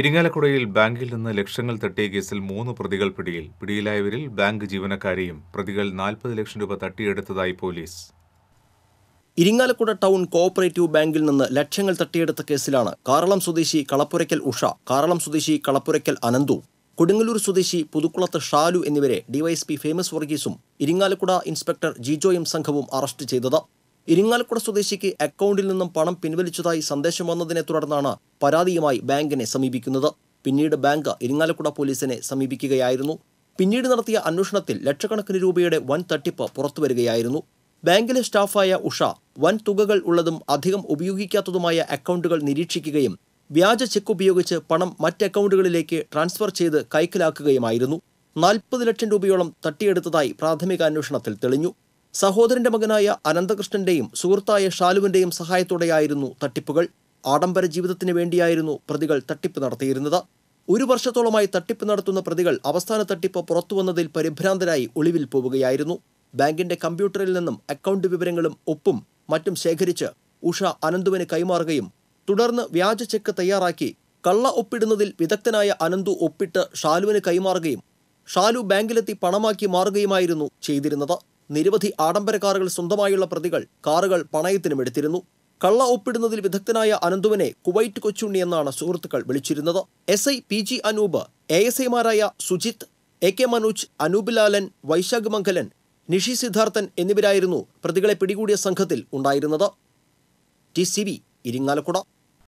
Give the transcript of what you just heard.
ഇരിങ്ങാലക്കുടയിൽ ബാങ്കിൽ നിന്ന് ലക്ഷങ്ങൾ തട്ടിയ കേസിൽ 3 പ്രതികൾ പിടിയിൽ. പിടിയിലായവരിൽ ബാങ്ക് ജീവനക്കാരെയും പ്രതികൾ 40 ലക്ഷം രൂപ തട്ടിയെടുത്തതായി പോലീസ്. ഇരിങ്ങാലക്കുട ടൗൺ കോഓപ്പറേറ്റീവ് ബാങ്കിൽ നിന്ന് ലക്ഷങ്ങൾ തട്ടിയെടുത്ത കേസിലാണ് കാറളം സ്വദേശി കളപ്പുരയ്ക്കൽ ഉഷ, കാറളം സ്വദേശി കളപ്പുരയ്ക്കൽ അനന്തു, കൊടുങ്ങല്ലൂർ സ്വദേശി പുതുക്കുളത്ത് ഷാലു എന്നിവരെ ഡിവൈഎസ്പി ഫേമസ് വർഗീസും ഇരിങ്ങാലക്കുട ഇൻസ്പെക്ടർ ജിജോയും സംഘവും അറസ്റ്റ് ചെയ്തത്. ഇരിങ്ങാലക്കുട സ്വദേശിക്ക് അക്കൗണ്ടിൽ നിന്നും പണം പിൻവലിച്ചതായി സന്ദേശം വന്നതിനെ തുടർന്നാണ് പരാതിയുമായി ബാങ്കിനെ സമീപിക്കുന്നത്. പിന്നീട് ബാങ്ക് ഇരിങ്ങാലക്കുട പോലീസിനെ സമീപിക്കുകയായിരുന്നു. പിന്നീട് നടത്തിയ അന്വേഷണത്തിൽ ലക്ഷക്കണക്കിന് രൂപയുടെ വൻ തട്ടിപ്പ് പുറത്തുവരികയായിരുന്നു. ബാങ്കിലെ സ്റ്റാഫായ ഉഷ വൻ തുകകൾ ഉള്ളതും അധികം ഉപയോഗിക്കാത്തതുമായ അക്കൗണ്ടുകൾ നിരീക്ഷിക്കുകയും വ്യാജ ചെക്ക് ഉപയോഗിച്ച് പണം മറ്റ് അക്കൗണ്ടുകളിലേക്ക് ട്രാൻസ്ഫർ ചെയ്ത് കൈക്കലാക്കുകയുമായിരുന്നു. 40 ലക്ഷം രൂപയോളം തട്ടിയെടുത്തതായി പ്രാഥമിക അന്വേഷണത്തിൽ തെളിഞ്ഞു. സഹോദരന്റെ മകനായ അനന്തകൃഷ്ണന്റെയും സുഹൃത്തായ ഷാലുവിന്റെയും സഹായത്തോടെയായിരുന്നു തട്ടിപ്പുകൾ. ആഡംബര ജീവിതത്തിന് വേണ്ടിയായിരുന്നു പ്രതികൾ തട്ടിപ്പ് നടത്തിയിരുന്നത്. 1 വർഷത്തോളമായി തട്ടിപ്പ് നടത്തുന്ന പ്രതികൾ അവസാന തട്ടിപ്പ് പുറത്തുവന്നതിൽ പരിഭ്രാന്തരായി ഒളിവിൽ പോവുകയായിരുന്നു. ബാങ്കിന്റെ കമ്പ്യൂട്ടറിൽ നിന്നും അക്കൗണ്ട് വിവരങ്ങളും ഒപ്പും മറ്റും ശേഖരിച്ച് ഉഷ അനന്തുവിന് കൈമാറുകയും തുടർന്ന് വ്യാജ ചെക്ക് തയ്യാറാക്കി കള്ള ഒപ്പിടുന്നതിൽ വിദഗ്ധനായ അനന്തു ഒപ്പിട്ട് ഷാലുവിന് കൈമാറുകയും ഷാലു ബാങ്കിലെത്തി പണമാക്കി മാറുകയുമായിരുന്നു ചെയ്തിരുന്നത്. നിരവധി ആഡംബര കാറുകൾ സ്വന്തമായുള്ള പ്രതികൾ കാറുകൾ പണയത്തിനും എടുത്തിരുന്നു. കള്ള ഒപ്പിടുന്നതിൽ വിദഗ്ധനായ അനന്തുവിനെ കുവൈറ്റ് കൊച്ചുണ്ണി എന്നാണ് സുഹൃത്തുക്കൾ വിളിച്ചിരുന്നത്. SI PG Anoop, ASIമാരായ Sujith, AK Manoj, അനൂപിലാലൻ, Vaishakh Mangalan, Nishi Siddharthan എന്നിവരായിരുന്നു പ്രതികളെ പിടികൂടിയ സംഘത്തിൽ ഉണ്ടായിരുന്നത്. TCV ഇരിങ്ങാലക്കുട.